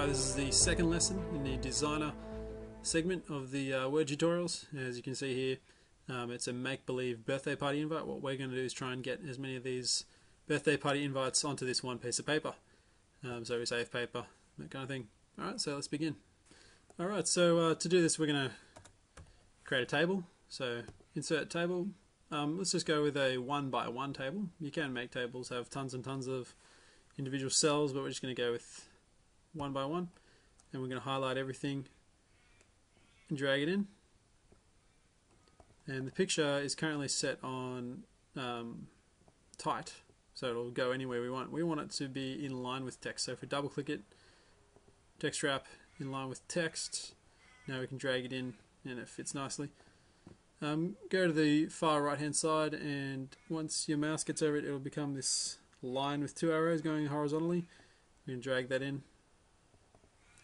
Alright, this is the second lesson in the designer segment of the Word tutorials. As you can see here, it's a make-believe birthday party invite. What we're going to do is try and get as many of these birthday party invites onto this one piece of paper. So we save paper, that kind of thing. Alright, so let's begin. Alright, so to do this we're going to create a table. So insert table. Let's just go with a 1 by 1 table. You can make tables have tons and tons of individual cells, but we're just going to go with 1 by 1, and we're going to highlight everything and drag it in. And the picture is currently set on tight, so it'll go anywhere we want. We want it to be in line with text, so if we double click it, text wrap in line with text, now we can drag it in and it fits nicely. Go to the far right hand side, and once your mouse gets over it, it'll become this line with 2 arrows going horizontally. We can drag that in.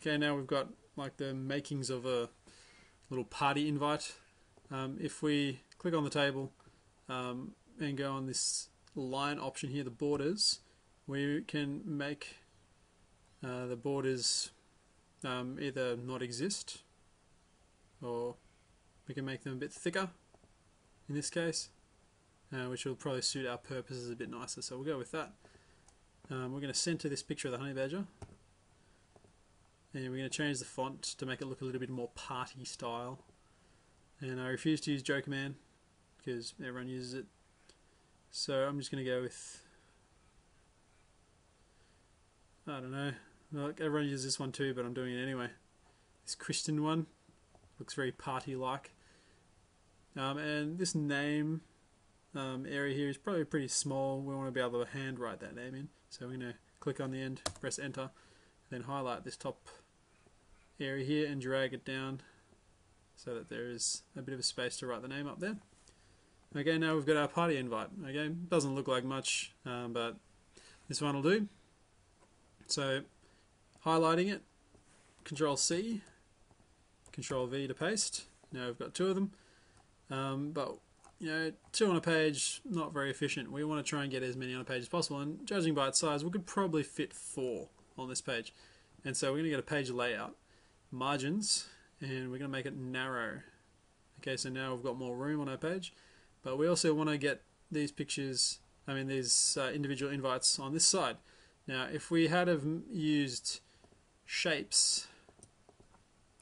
Okay, now we've got like the makings of a little party invite. If we click on the table and go on this line option here, the borders, we can make the borders either not exist, or we can make them a bit thicker in this case, which will probably suit our purposes a bit nicer, so we'll go with that. We're going to center this picture of the honey badger, and we're going to change the font to make it look a little bit more party style. And I refuse to use Joker Man because everyone uses it, so I'm just going to go with, I don't know, like everyone uses this one too, but I'm doing it anyway. This Christian one looks very party-like, and this name area here is probably pretty small. We want to be able to hand write that name in, so we're going to click on the end, press enter, then highlight this top area here and drag it down so that there is a bit of a space to write the name up there. Okay, now we've got our party invite. Okay, doesn't look like much, but this one will do. So highlighting it, Control C, Control V to paste. Now we've got 2 of them, but you know, 2 on a page, not very efficient. We want to try and get as many on a page as possible, and judging by its size, we could probably fit 4 on this page. And so we're going to go to page layout, margins, and we're going to make it narrow. Okay, so now we've got more room on our page, but we also want to get these pictures, I mean these individual invites on this side. Now if we had have used shapes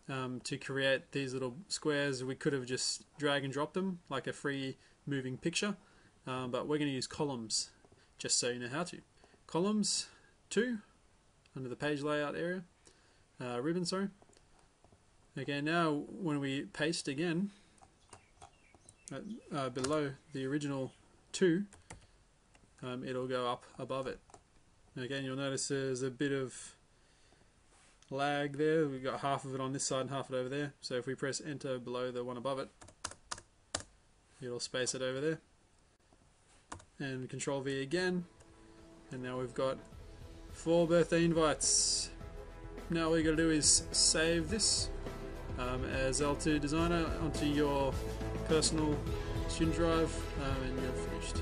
to create these little squares, we could have just drag and drop them like a free moving picture, but we're going to use columns, just so you know how to. Columns 2 under the page layout area, ribbon, sorry. Okay, now when we paste again below the original 2, it'll go up above it. Again, you'll notice there's a bit of lag there. We've got half of it on this side and half of it over there, so if we press enter below the one above it, it'll space it over there, and Control V again, and now we've got 4 birthday invites. Now all you gotta do is save this as L2 Designer onto your personal student drive, and you're finished.